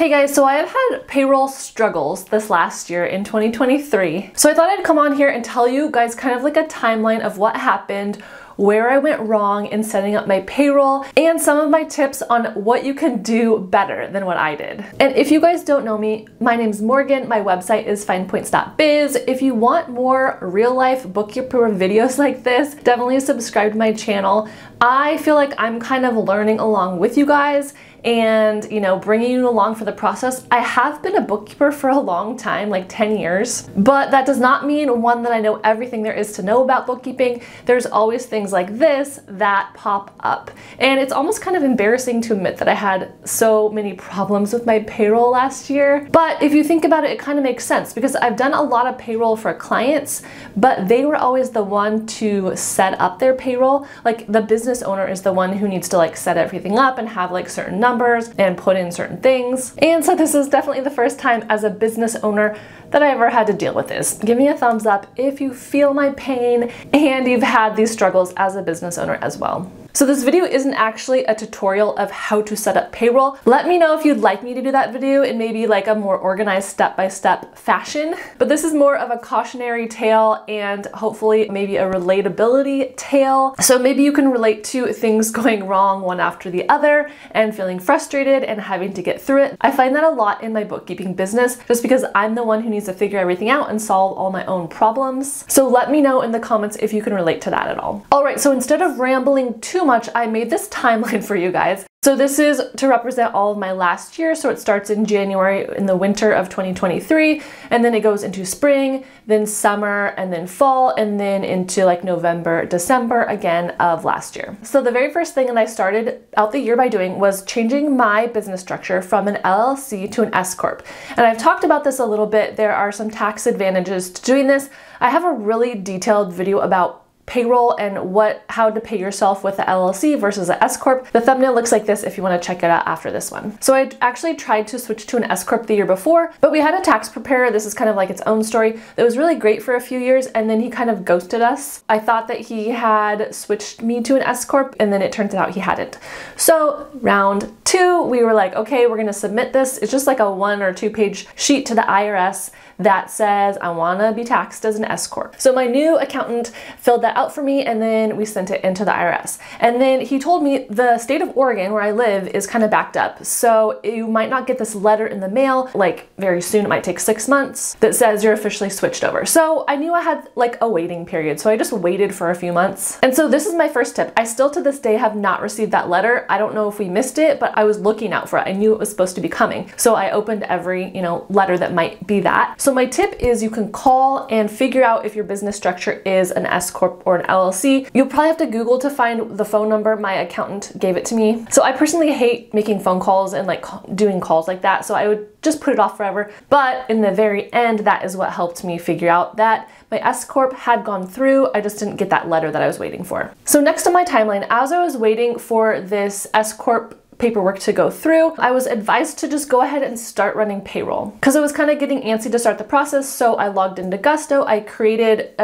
Hey guys, so I have had payroll struggles this last year in 2023. So I thought I'd come on here and tell you guys kind of like a timeline of what happened, where I went wrong in setting up my payroll, and some of my tips on what you can do better than what I did. And if you guys don't know me, my name's Morgan. My website is finepoints.biz. If you want more real life bookkeeper videos like this, definitely subscribe to my channel. I feel like I'm kind of learning along with you guys and, you know, bringing you along for the process. I have been a bookkeeper for a long time, like 10 years, but that does not mean one that I know everything there is to know about bookkeeping. There's always things like this that pop up. And it's almost kind of embarrassing to admit that I had so many problems with my payroll last year. But if you think about it, it kind of makes sense because I've done a lot of payroll for clients, but they were always the one to set up their payroll. Like the business owner is the one who needs to like set everything up and have like certain numbers and put in certain things. And so this is definitely the first time as a business owner that I ever had to deal with this. Give me a thumbs up if you feel my pain and you've had these struggles as a business owner as well. So this video isn't actually a tutorial of how to set up payroll. Let me know if you'd like me to do that video in maybe like a more organized step-by-step fashion, but this is more of a cautionary tale and hopefully maybe a relatability tale. So maybe you can relate to things going wrong one after the other and feeling frustrated and having to get through it. I find that a lot in my bookkeeping business just because I'm the one who needs to figure everything out and solve all my own problems. So let me know in the comments if you can relate to that at all. All right, so instead of rambling too much, I made this timeline for you guys. So this is to represent all of my last year. So it starts in January in the winter of 2023, and then it goes into spring, then summer, and then fall, and then into like November, December again of last year. So the very first thing that I started out the year by doing was changing my business structure from an LLC to an S-corp. And I've talked about this a little bit. There are some tax advantages to doing this. I have a really detailed video about payroll and how to pay yourself with the LLC versus an S-corp. The thumbnail looks like this if you want to check it out after this one. So I actually tried to switch to an S-corp the year before, but we had a tax preparer. This is kind of like its own story that was really great for a few years, and then he kind of ghosted us. I thought that he had switched me to an S-corp, and then it turns out he hadn't. So round two, we were like, okay, we're going to submit this. It's just like a 1 or 2 page sheet to the IRS that says I want to be taxed as an S-corp. So my new accountant filled that out for me, and then we sent it into the IRS. And then he told me the state of Oregon, where I live, is kind of backed up. So you might not get this letter in the mail like very soon. It might take 6 months that says you're officially switched over. So I knew I had like a waiting period. So I just waited for a few months. And so this is my first tip. I still to this day have not received that letter. I don't know if we missed it, but I was looking out for it. I knew it was supposed to be coming. So I opened every, you know, letter that might be that. So my tip is you can call and figure out if your business structure is an S-corp or an LLC. You'll probably have to Google to find the phone number. My accountant gave it to me. So I personally hate making phone calls and like doing calls like that. So I would just put it off forever. But in the very end, that is what helped me figure out that my S-corp had gone through. I just didn't get that letter that I was waiting for. So next on my timeline, as I was waiting for this S-corp paperwork to go through, I was advised to just go ahead and start running payroll because I was kind of getting antsy to start the process. So I logged into Gusto. I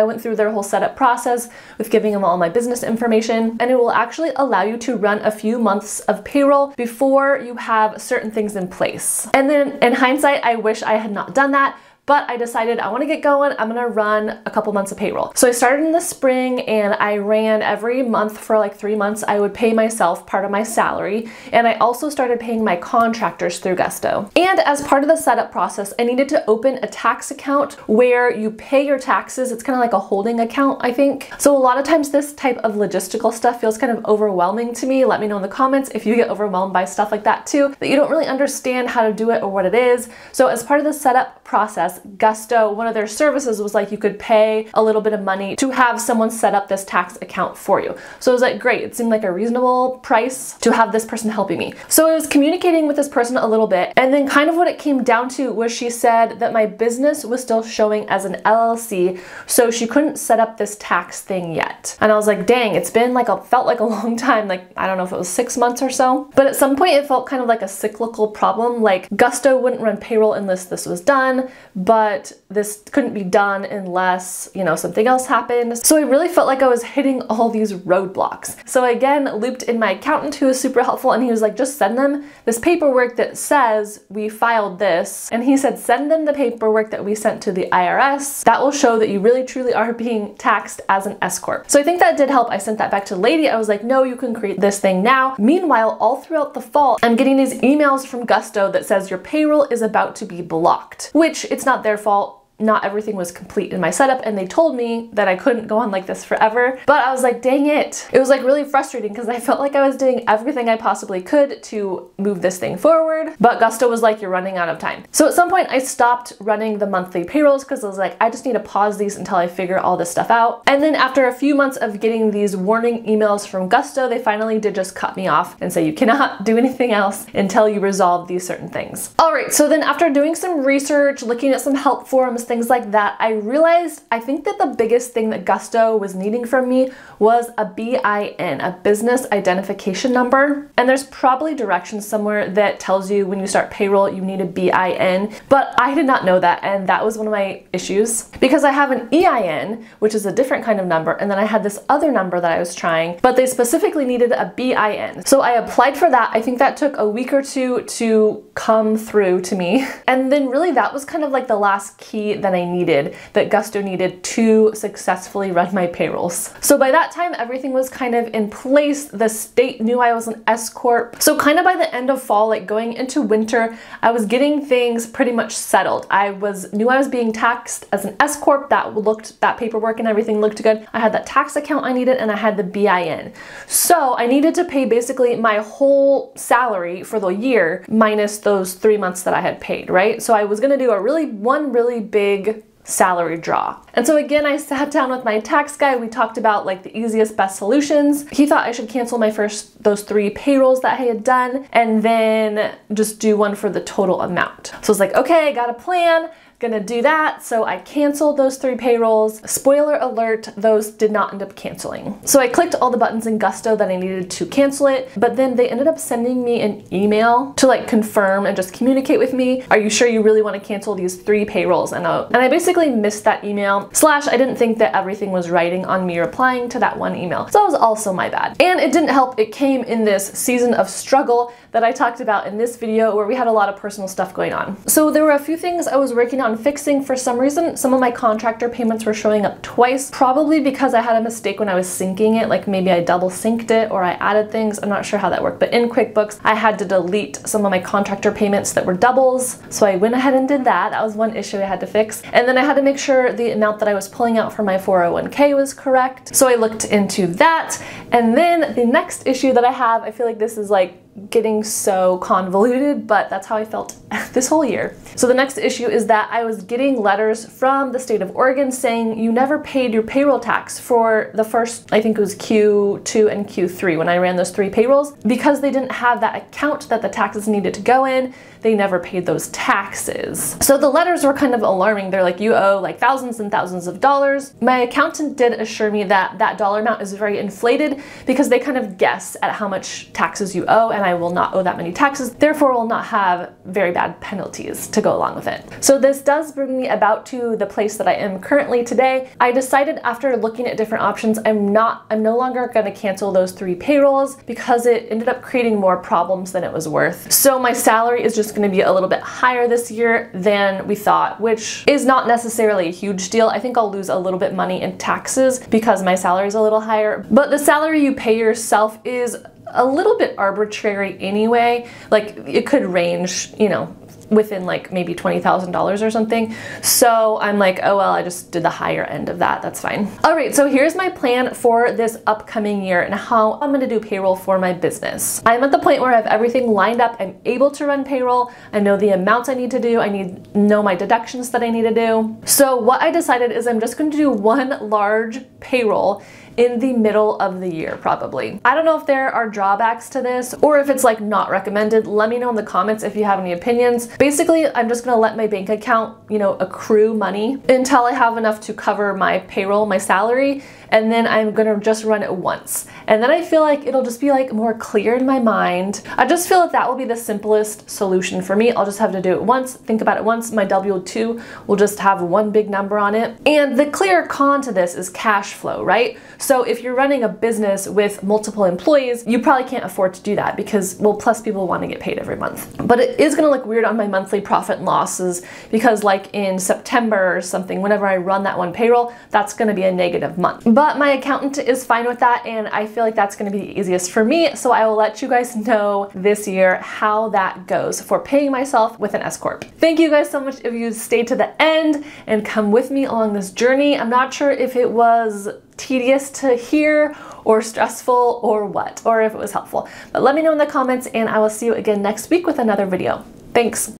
went through their whole setup process with giving them all my business information, and it will actually allow you to run a few months of payroll before you have certain things in place. And then in hindsight, I wish I had not done that, but I decided I want to get going. I'm going to run a couple months of payroll. So I started in the spring and I ran every month for like 3 months. I would pay myself part of my salary. And I also started paying my contractors through Gusto. And as part of the setup process, I needed to open a tax account where you pay your taxes. It's kind of like a holding account, I think. So a lot of times this type of logistical stuff feels kind of overwhelming to me. Let me know in the comments if you get overwhelmed by stuff like that too, that you don't really understand how to do it or what it is. So as part of the setup process, Gusto, one of their services was like you could pay a little bit of money to have someone set up this tax account for you. So it was like great. It seemed like a reasonable price to have this person helping me. So I was communicating with this person a little bit, and then kind of what it came down to was she said that my business was still showing as an LLC, so she couldn't set up this tax thing yet. And I was like, dang, it's been like felt like a long time. Like I don't know if it was 6 months or so, but at some point it felt kind of like a cyclical problem. Like Gusto wouldn't run payroll unless this was done. done, but this couldn't be done unless, you know, something else happened. So I really felt like I was hitting all these roadblocks. So again, looped in my accountant, who was super helpful, and he was like, just send them this paperwork that says we filed this. And he said, send them the paperwork that we sent to the IRS. That will show that you really truly are being taxed as an S-corp. So I think that did help. I sent that back to the lady. I was like, no, you can create this thing now. Meanwhile, all throughout the fall, I'm getting these emails from Gusto that says your payroll is about to be blocked, which it's not their fault. Not everything was complete in my setup, and they told me that I couldn't go on like this forever, but I was like, dang it. It was like really frustrating because I felt like I was doing everything I possibly could to move this thing forward, but Gusto was like, you're running out of time. So at some point I stopped running the monthly payrolls because I was like, I just need to pause these until I figure all this stuff out. And then after a few months of getting these warning emails from Gusto, they finally did just cut me off and say, you cannot do anything else until you resolve these certain things. All right, so then after doing some research, looking at some help forums, things like that, I realized I think that the biggest thing that Gusto was needing from me was a BIN, a business identification number. And there's probably directions somewhere that tells you when you start payroll, you need a BIN, but I did not know that. And that was one of my issues because I have an EIN, which is a different kind of number. And then I had this other number that I was trying, but they specifically needed a BIN. So I applied for that. I think that took a week or two to come through to me. And then really that was kind of like the last key that I needed, that Gusto needed to successfully run my payrolls. So by that time, everything was kind of in place. The state knew I was an S-corp. So kind of by the end of fall, like going into winter, I was getting things pretty much settled. I knew I was being taxed as an S-corp. That paperwork and everything looked good. I had that tax account I needed, and I had the BIN. So I needed to pay basically my whole salary for the year minus those 3 months that I had paid, right? So I was gonna do one really big salary draw. And so again, I sat down with my tax guy. We talked about like the easiest, best solutions. He thought I should cancel my those three payrolls that I had done and then just do one for the total amount. So I was like, okay, I got a plan. Gonna do that. So I canceled those three payrolls. Spoiler alert, those did not end up canceling. So I clicked all the buttons in Gusto that I needed to cancel it, but then they ended up sending me an email to like confirm and just communicate with me. Are you sure you really want to cancel these three payrolls? And I basically missed that email, slash I didn't think that everything was writing on me replying to that one email. So that was also my bad. And it didn't help. It came in this season of struggle that I talked about in this video where we had a lot of personal stuff going on. So there were a few things I was working on fixing. For some reason, some of my contractor payments were showing up twice, probably because I had a mistake when I was syncing it. Like maybe I double synced it or I added things. I'm not sure how that worked, but in QuickBooks, I had to delete some of my contractor payments that were doubles. So I went ahead and did that. That was one issue I had to fix. And then I had to make sure the amount that I was pulling out for my 401k was correct. So I looked into that. And then the next issue that I have, I feel like this is like getting so convoluted, but that's how I felt this whole year. So the next issue is that I was getting letters from the state of Oregon saying you never paid your payroll tax for the first, I think it was Q2 and Q3 when I ran those three payrolls, because they didn't have that account that the taxes needed to go in. They never paid those taxes. So the letters were kind of alarming. They're like, you owe like thousands and thousands of dollars. My accountant did assure me that that dollar amount is very inflated because they kind of guess at how much taxes you owe, and I will not owe that many taxes, therefore will not have very bad penalties to go along with it. So this does bring me about to the place that I am currently today. I decided after looking at different options, I'm no longer gonna cancel those three payrolls because it ended up creating more problems than it was worth. So my salary is just gonna be a little bit higher this year than we thought, which is not necessarily a huge deal. I think I'll lose a little bit money in taxes because my salary is a little higher, but the salary you pay yourself is a little bit arbitrary anyway. Like it could range, you know, within like maybe $20,000 or something. So I'm like, oh, well, I just did the higher end of that. That's fine. All right. So here's my plan for this upcoming year and how I'm going to do payroll for my business. I'm at the point where I have everything lined up. I'm able to run payroll. I know the amounts I need to do. I know my deductions that I need to do. So what I decided is I'm just going to do one large payroll in the middle of the year, probably. I don't know if there are drawbacks to this or if it's like not recommended. Let me know in the comments if you have any opinions. Basically, I'm just gonna let my bank account, you know, accrue money until I have enough to cover my payroll, my salary, and then I'm gonna just run it once. And then I feel like it'll just be like more clear in my mind. I just feel that that will be the simplest solution for me. I'll just have to do it once, think about it once. My W2 will just have one big number on it. And the clear con to this is cash flow, right? So if you're running a business with multiple employees, you probably can't afford to do that because, well, plus people want to get paid every month. But it is gonna look weird on my monthly profit and losses because like in September or something, whenever I run that one payroll, that's gonna be a negative month. But my accountant is fine with that and I feel like that's gonna be the easiest for me. So I will let you guys know this year how that goes for paying myself with an S-corp. Thank you guys so much if you stayed to the end and come with me along this journey. I'm not sure if it was tedious to hear or stressful or what, or if it was helpful. But let me know in the comments and I will see you again next week with another video. Thanks.